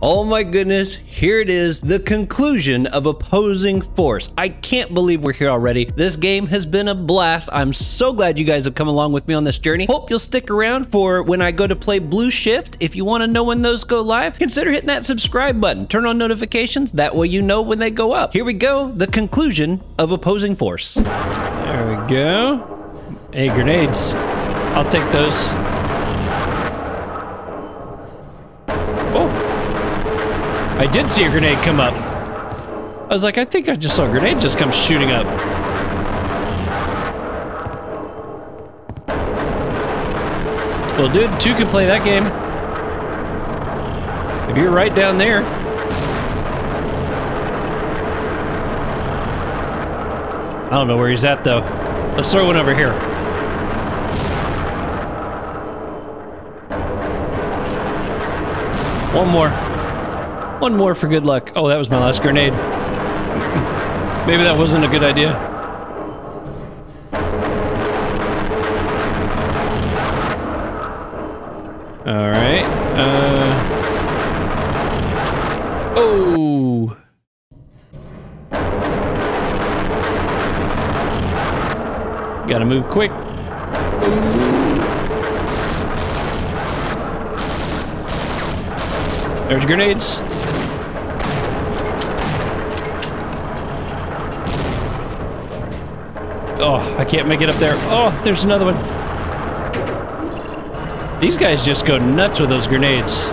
Oh my goodness, here it is, the conclusion of Opposing Force. I can't believe we're here already. This game has been a blast. I'm so glad you guys have come along with me on this journey. Hope you'll stick around for when I go to play Blue Shift. If you want to know when those go live, consider hitting that subscribe button. Turn on notifications, that way you know when they go up. Here we go, the conclusion of Opposing Force. There we go. Hey, grenades. I'll take those. I did see a grenade come up. I was like, I think I just saw a grenade just come shooting up. Well, dude, two can play that game. If you're right down there. I don't know where he's at, though. Let's throw one over here. One more. One more for good luck. Oh, that was my last grenade. Maybe that wasn't a good idea. All right. Oh. Gotta move quick. There's grenades. Oh, I can't make it up there. Oh, there's another one. These guys just go nuts with those grenades.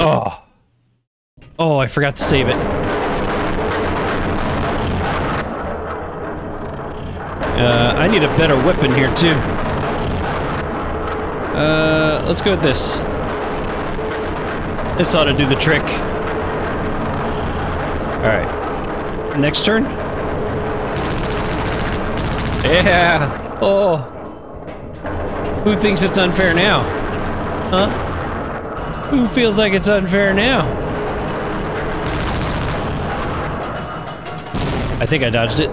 Oh. Oh, I forgot to save it. I need a better weapon here, too. Let's go with this. This ought to do the trick. All right. Next turn. Yeah. Oh. Who thinks it's unfair now? Huh? Who feels like it's unfair now? I think I dodged it.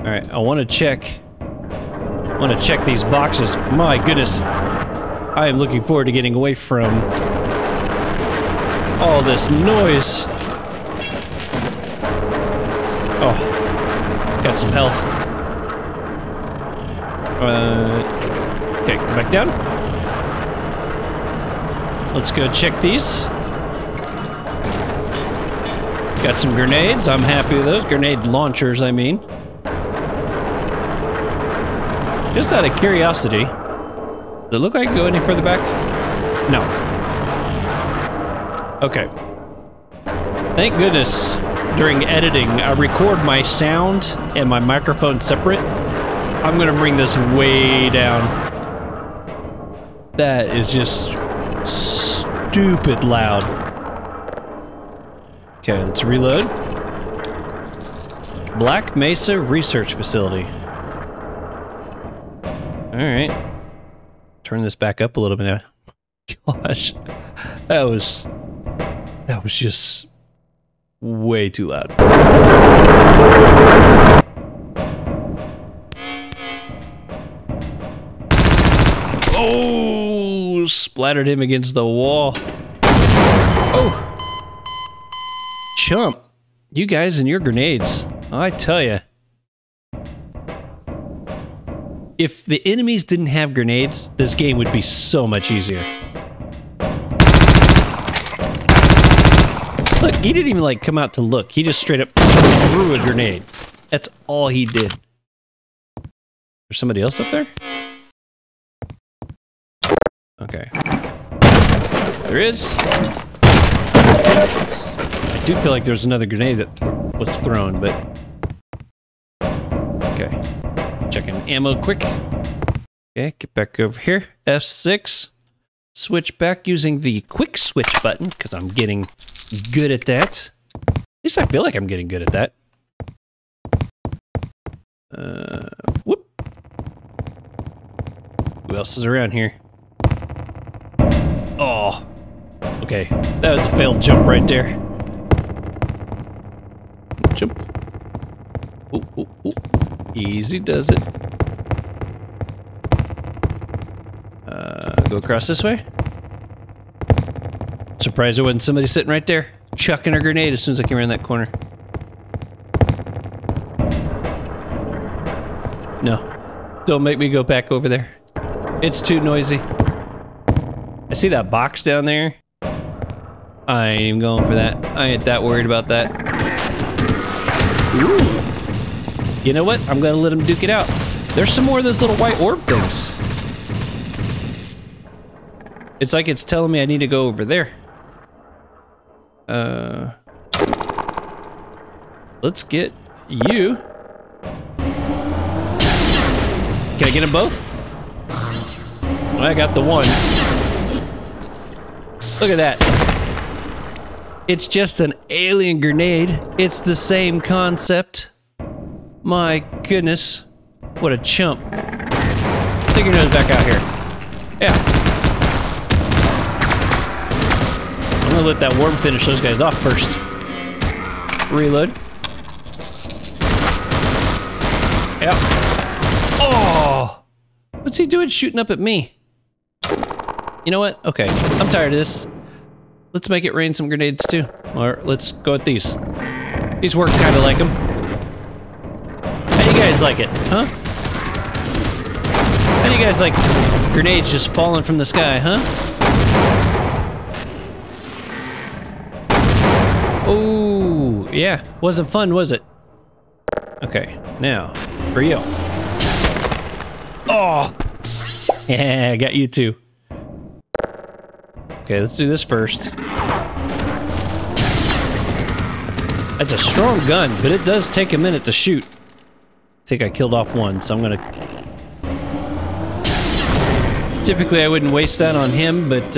All right. I want to check. I want to check these boxes. My goodness. I am looking forward to getting away from all this noise. Oh, got some health. Okay, go back down. Let's go check these. Got some grenades. I'm happy with those. Grenade launchers, I mean. Just out of curiosity, does it look like I can go any further back? No. Okay. Thank goodness during editing, I record my sound and my microphone separate. I'm gonna bring this way down. That is just stupid loud. Okay, let's reload. Black Mesa Research Facility. All right. Turn this back up a little bit now. Gosh, that was... that was just way too loud. Oh, splattered him against the wall. Oh, chump. You guys and your grenades. I tell you. If the enemies didn't have grenades, this game would be so much easier. Look, he didn't even, like, come out to look. He just straight up threw a grenade. That's all he did. There's somebody else up there? Okay. There is. I do feel like there's another grenade that was thrown, but... okay. Checking ammo quick. Okay, get back over here. F6. Switch back using the quick switch button, because I'm getting... good at that. At least I feel like I'm getting good at that. Whoop. Who else is around here? Oh. Okay. That was a failed jump right there. Jump. Ooh, ooh, ooh. Easy does it. Go across this way. Surprised there wasn't somebody sitting right there, chucking a grenade as soon as I came around that corner. No. Don't make me go back over there. It's too noisy. I see that box down there. I ain't even going for that. I ain't that worried about that. Ooh. You know what? I'm gonna let them duke it out. There's some more of those little white orb things. It's like it's telling me I need to go over there. Let's get you. Can I get them both? Well, I got the one. Look at that. It's just an alien grenade. It's the same concept. My goodness. What a chump. Stick your nose back out here. Yeah. I'm gonna let that worm finish those guys off first. Reload. Yep. Oh! What's he doing shooting up at me? You know what? Okay. I'm tired of this. Let's make it rain some grenades too. Or let's go with these. These work kind of like them. How do you guys like it? Huh? How do you guys like grenades just falling from the sky? Huh? Oh, yeah. Wasn't fun, was it? Okay, now, for you. Oh! Yeah, I got you too. Okay, let's do this first. That's a strong gun, but it does take a minute to shoot. I think I killed off one, so I'm gonna... Typically, I wouldn't waste that on him, but,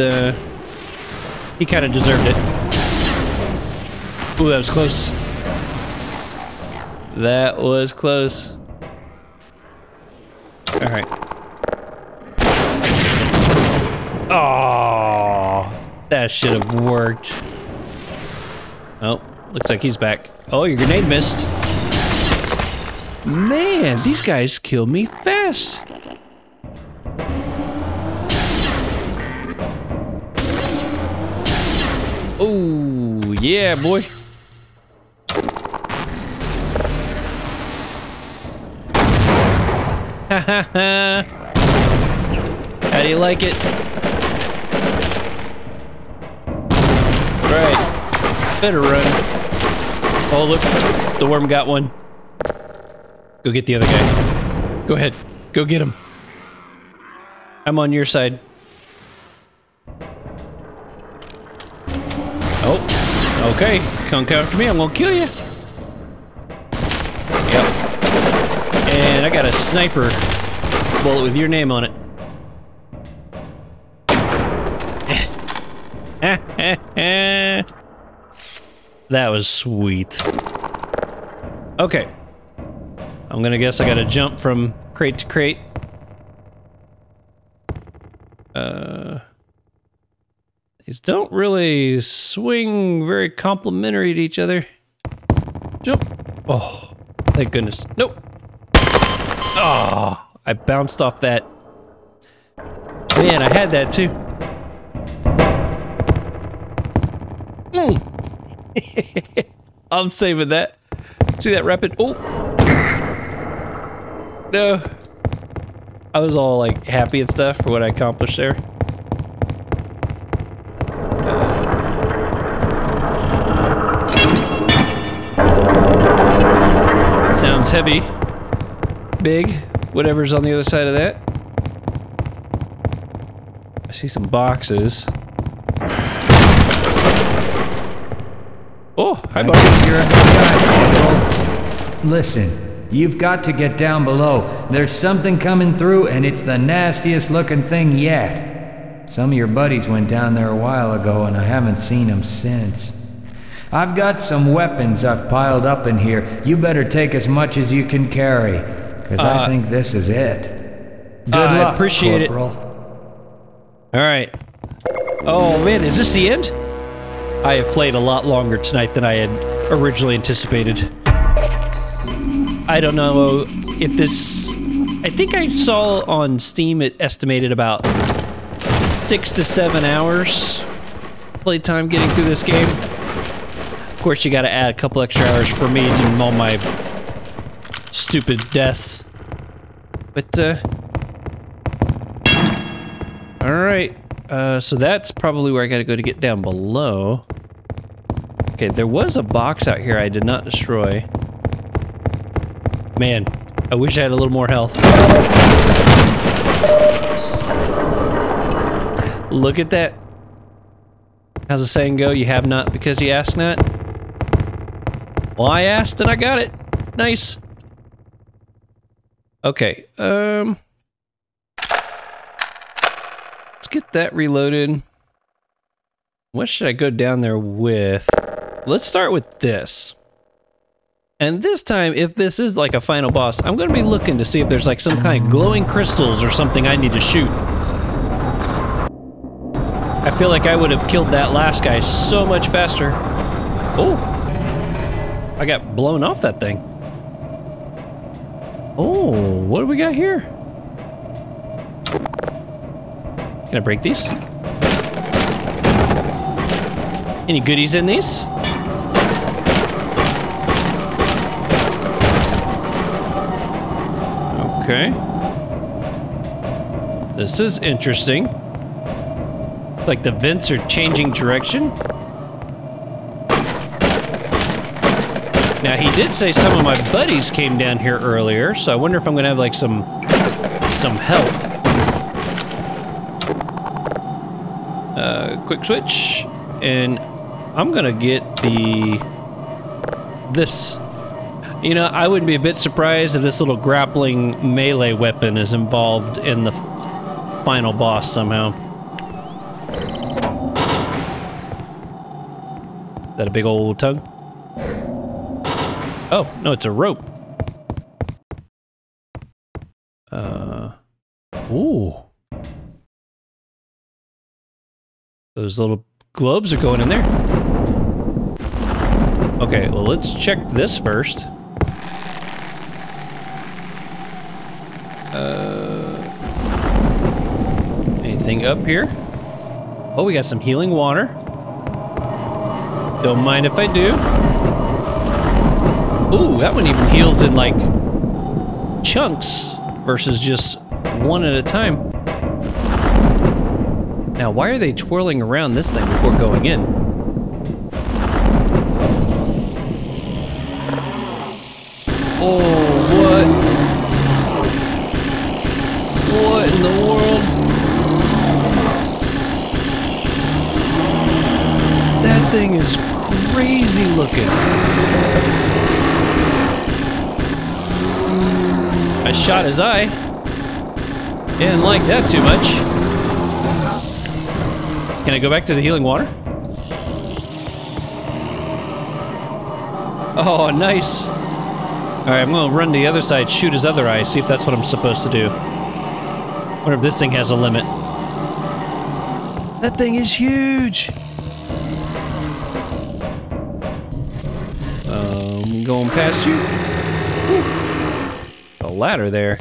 he kind of deserved it. Ooh, that was close. That was close. Alright. Oh, that should have worked. Oh, looks like he's back. Oh, your grenade missed. Man, these guys kill me fast. Oh, yeah, boy. How do you like it? Alright. Better run. Oh, look. The worm got one. Go get the other guy. Go ahead. Go get him. I'm on your side. Oh. Okay. Come after me. I'm gonna kill you. Yep. And I got a sniper bullet with your name on it. That was sweet. Okay. I'm gonna guess I gotta jump from crate to crate. These don't really swing very complimentary to each other. Jump. Oh, thank goodness. Nope. Oh, I bounced off that. Man, I had that too. Mm. I'm saving that. See that rapid? Oh. No. I was all like happy and stuff for what I accomplished there. Sounds heavy. Big, whatever's on the other side of that. I see some boxes. Oh, hi, boxes. You're a guy. Listen, you've got to get down below. There's something coming through, and it's the nastiest looking thing yet. Some of your buddies went down there a while ago, and I haven't seen them since. I've got some weapons I've piled up in here. You better take as much as you can carry. Because I think this is it. Good luck, I appreciate it. Alright. Oh man, is this the end? I have played a lot longer tonight than I had originally anticipated. I don't know if this... I think I saw on Steam it estimated about 6 to 7 hours playtime getting through this game. Of course, you got to add a couple extra hours for me and all my stupid deaths. But, alright. So that's probably where I gotta go to get down below. Okay, there was a box out here I did not destroy. Man, I wish I had a little more health. Look at that. How's the saying go? You have not because you asked not. Well, I asked and I got it. Nice. Okay, let's get that reloaded. What should I go down there with? Let's start with this. And this time, if this is like a final boss, I'm gonna be looking to see if there's like some kind of glowing crystals or something I need to shoot. I feel like I would have killed that last guy so much faster. Oh, I got blown off that thing. Oh, what do we got here? Can I break these? Any goodies in these? Okay. This is interesting. It's like the vents are changing direction. Now, he did say some of my buddies came down here earlier, so I wonder if I'm gonna have, like, some help. Quick switch, and I'm gonna get this. You know, I wouldn't be a bit surprised if this little grappling melee weapon is involved in the final boss somehow. Is that a big old tug? Oh, no, it's a rope. Ooh. Those little globes are going in there. Okay, well, let's check this first. Anything up here? Oh, we got some healing water. Don't mind if I do. Ooh, that one even heals in, like, chunks versus just one at a time. Now, why are they twirling around this thing before going in? Oh, what? What in the world? That thing is crazy looking. I shot his eye. Didn't like that too much. Can I go back to the healing water? Oh, nice. Alright, I'm gonna run to the other side, shoot his other eye, see if that's what I'm supposed to do. Wonder if this thing has a limit. That thing is huge! Going past you. Ladder there.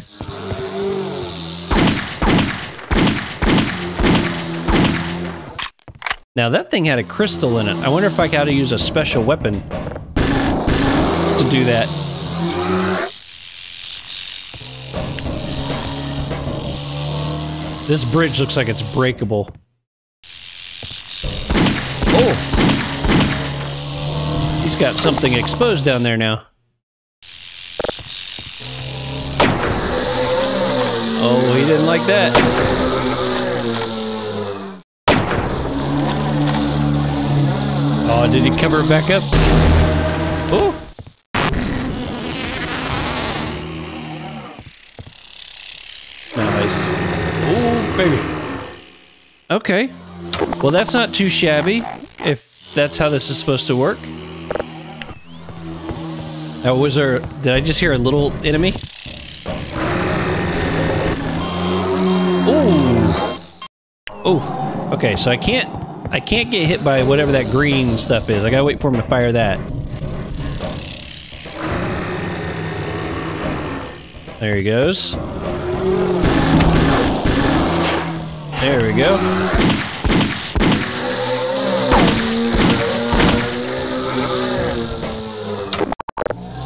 Now that thing had a crystal in it. I wonder if I got to use a special weapon to do that. This bridge looks like it's breakable. Oh! He's got something exposed down there now. Oh, he didn't like that. Oh, did he cover it back up? Oh! Nice. Oh, baby. Okay. Well, that's not too shabby, if that's how this is supposed to work. Now, was there... Did I just hear a little enemy? Oh, okay, so I can't get hit by whatever that green stuff is. I gotta wait for him to fire that. There he goes. There we go.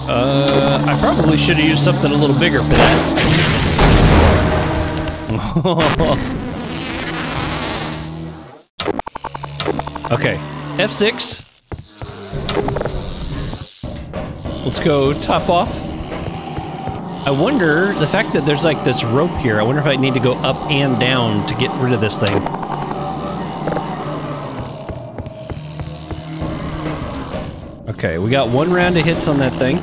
I probably should have used something a little bigger for that. Okay, F6. Let's go top off. I wonder, the fact that there's like this rope here, I wonder if I need to go up and down to get rid of this thing. Okay, we got one round of hits on that thing.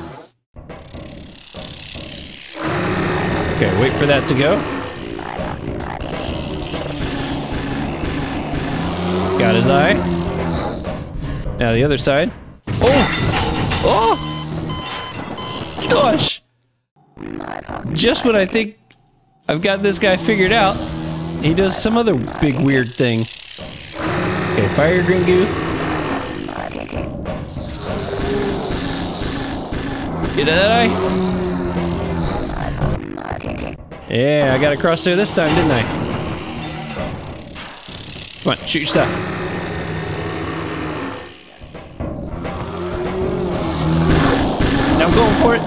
Okay, wait for that to go. Got his eye. Now the other side. Oh! Oh! Gosh! Just when I think I've got this guy figured out, he does some other big weird thing. Okay, fire your green goo. Get that eye. Yeah, I got across there this time, didn't I? Come on, shoot your stuff. I'm going for it.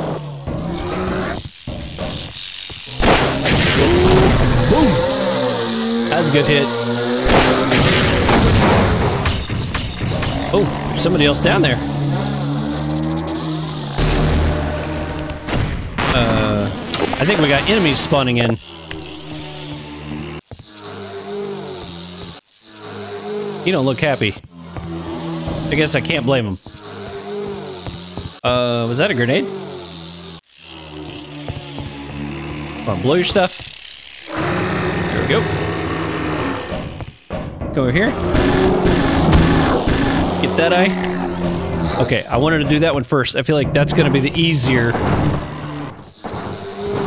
Boom! That's a good hit. Oh, there's somebody else down there. I think we got enemies spawning in. You don't look happy. I guess I can't blame him. Was that a grenade? Come on, blow your stuff. There we go. Go over here. Get that eye. Okay, I wanted to do that one first. I feel like that's gonna be the easier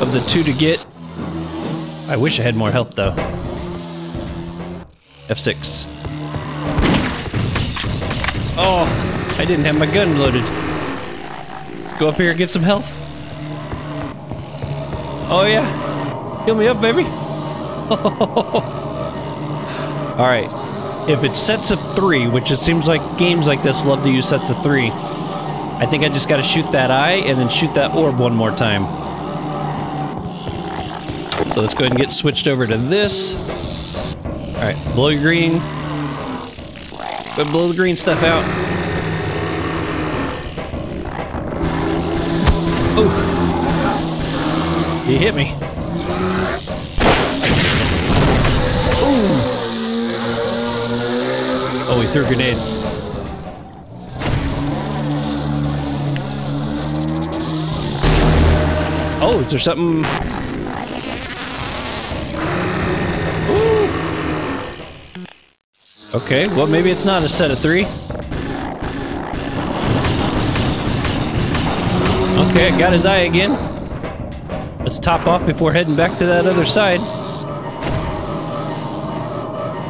of the two to get. I wish I had more health though. F6. Oh, I didn't have my gun loaded. Go up here and get some health. Oh yeah, heal me up, baby. All right, if it's sets of three, which it seems like games like this love to use sets of three, I think I just gotta shoot that eye and then shoot that orb one more time. So let's go ahead and get switched over to this. All right, blow your green. Go blow the green stuff out. Ooh. He hit me. Ooh. Oh, he threw a grenade. Oh, is there something? Ooh. Okay, well, maybe it's not a set of three. Okay, got his eye again. Let's top off before heading back to that other side.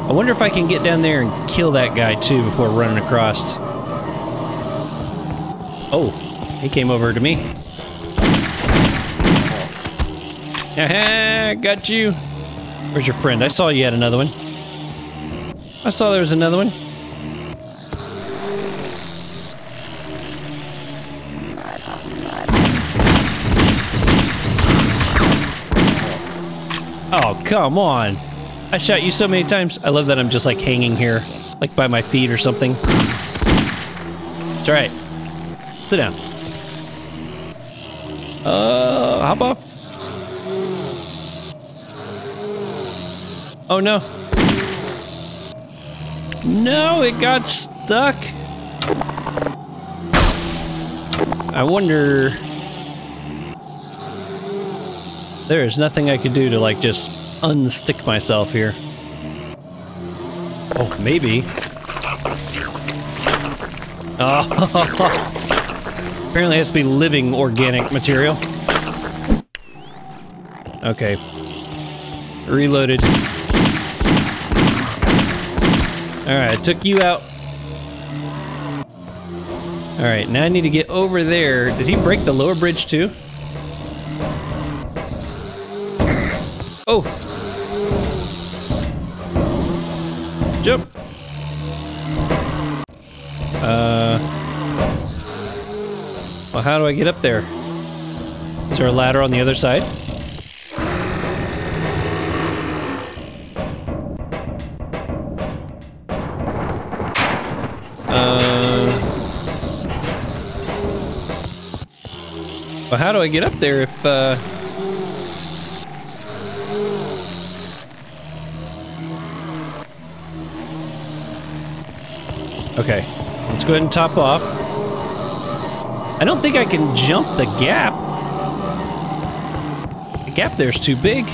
I wonder if I can get down there and kill that guy too before running across. Oh, he came over to me. Haha, got you. Where's your friend? I saw you had another one. I saw there was another one. Oh, come on. I shot you so many times. I love that I'm just like hanging here, like by my feet or something. It's all right. Sit down. Hop off. Oh no. No, it got stuck. I wonder... There is nothing I could do to, like, just unstick myself here. Oh, maybe. Oh, apparently it has to be living organic material. Okay. Reloaded. Alright, took you out. Alright, now I need to get over there. Did he break the lower bridge too? Oh! Jump! Well, how do I get up there? Is there a ladder on the other side? Well, how do I get up there if, Okay, let's go ahead and top off. I don't think I can jump the gap. The gap there's too big.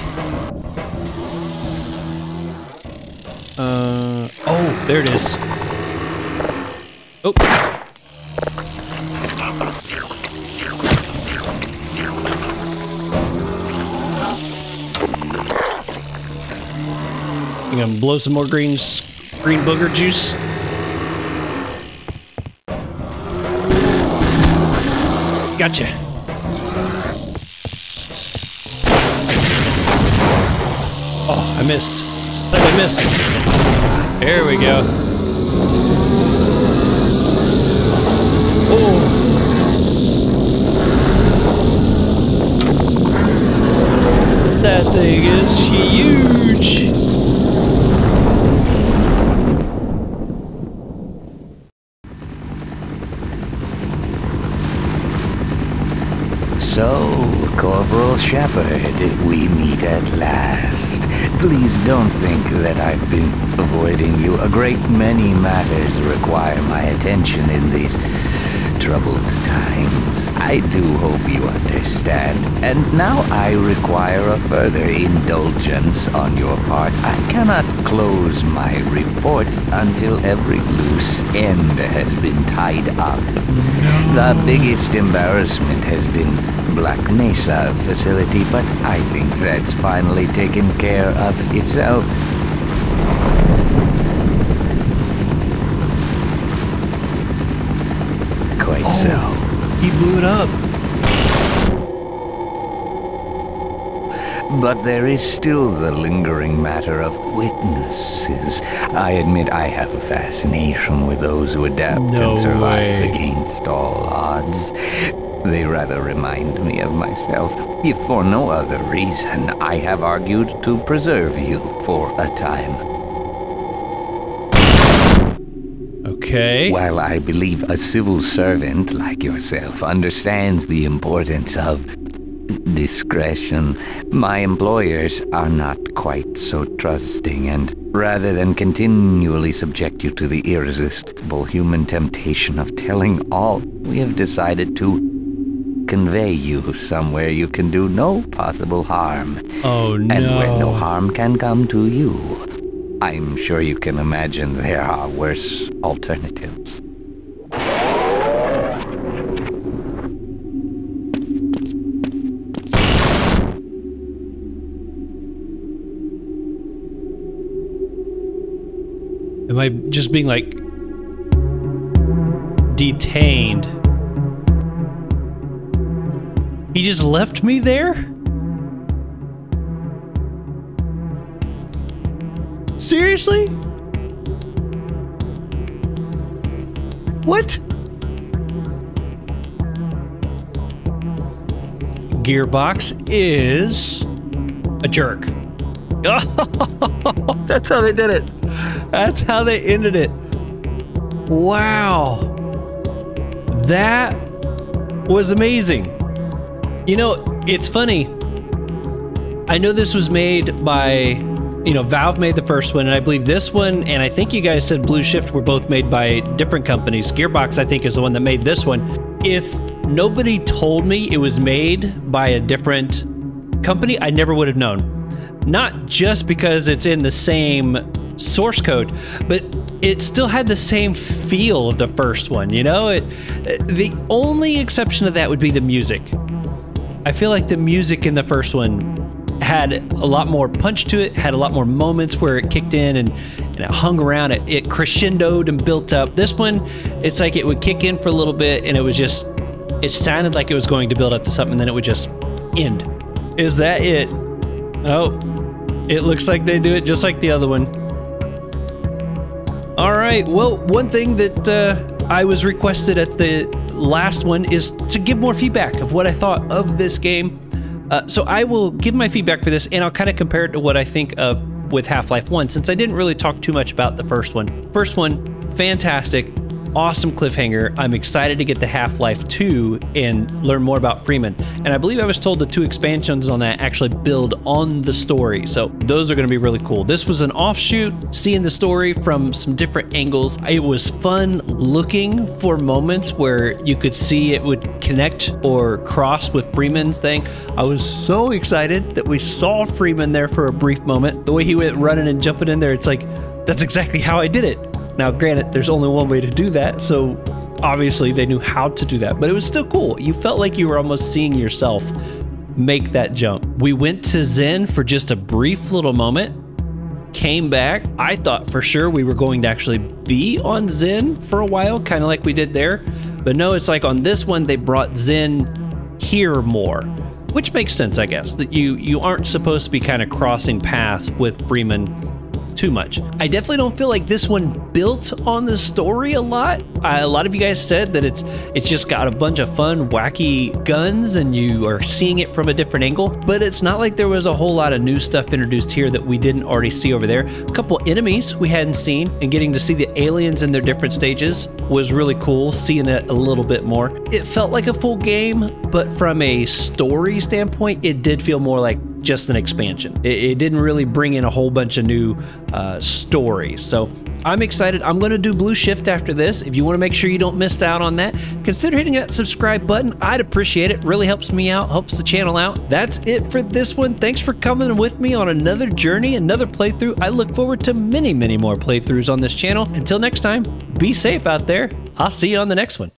Oh, there it is. Oh. I'm gonna blow some more green booger juice. Gotcha. Oh, I missed. I missed. There we go. Oh. That thing is huge. Corporal Shepard, we meet at last. Please don't think that I've been avoiding you. A great many matters require my attention in these troubled times. I do hope you understand. And now I require a further indulgence on your part. I cannot close my report until every loose end has been tied up. The biggest embarrassment has been Black Mesa facility, but I think that's finally taken care of itself. Quite so. He blew it up. But there is still the lingering matter of witnesses. I admit I have a fascination with those who adapt and survive against all odds. They rather remind me of myself. If for no other reason, I have argued to preserve you for a time. Okay. While I believe a civil servant like yourself understands the importance of discretion, my employers are not quite so trusting, and rather than continually subject you to the irresistible human temptation of telling all, we have decided to convey you somewhere you can do no possible harm. Oh no. And where no harm can come to you. I'm sure you can imagine there are worse alternatives. Am I just being like detained? He just left me there? Seriously? What? Gearbox is a jerk. Oh, that's how they did it. That's how they ended it. Wow. That was amazing. You know, it's funny. I know this was made by, you know, Valve made the first one, and I believe this one, and I think you guys said Blue Shift were both made by different companies. Gearbox, I think, is the one that made this one. If nobody told me it was made by a different company, I never would have known. Not just because it's in the same source code, but it still had the same feel of the first one, you know? The only exception of that would be the music. I feel like the music in the first one had a lot more punch to it, had a lot more moments where it kicked in and it hung around, it crescendoed and built up. This one, it's like it would kick in for a little bit and it was just, it sounded like it was going to build up to something and then it would just end. Is that it? Oh, it looks like they do it just like the other one. Alright, well, one thing that I was requested at the last one is to give more feedback of what I thought of this game. So I will give my feedback for this, and I'll kind of compare it to what I think of with Half-Life 1, since I didn't really talk too much about the first one. First one, fantastic, awesome cliffhanger. I'm excited to get to Half-Life 2 and learn more about Freeman. And I believe I was told the two expansions on that actually build on the story, so those are going to be really cool. This was an offshoot, seeing the story from some different angles. It was fun looking for moments where you could see it would connect or cross with Freeman's thing. I was so excited that we saw Freeman there for a brief moment. The way he went running and jumping in there, it's like, that's exactly how I did it. Now, granted, there's only one way to do that, so obviously they knew how to do that, but it was still cool. You felt like you were almost seeing yourself make that jump. We went to Zen for just a brief little moment, came back. I thought for sure we were going to actually be on Zen for a while, kind of like we did there, but no, it's like on this one, they brought Zen here more, which makes sense, I guess, that you aren't supposed to be kind of crossing paths with Freeman too much. I definitely don't feel like this one built on the story a lot. A lot of you guys said that it's just got a bunch of fun, wacky guns and you are seeing it from a different angle, but it's not like there was a whole lot of new stuff introduced here that we didn't already see over there. A couple enemies we hadn't seen, and getting to see the aliens in their different stages was really cool, seeing it a little bit more. It felt like a full game, but from a story standpoint, it did feel more like just an expansion. It didn't really bring in a whole bunch of new stories. So I'm excited. I'm going to do Blue Shift after this. If you want to make sure you don't miss out on that, consider hitting that subscribe button. I'd appreciate it. Really helps me out, helps the channel out. That's it for this one. Thanks for coming with me on another journey, another playthrough. I look forward to many, many more playthroughs on this channel. Until next time, be safe out there. I'll see you on the next one.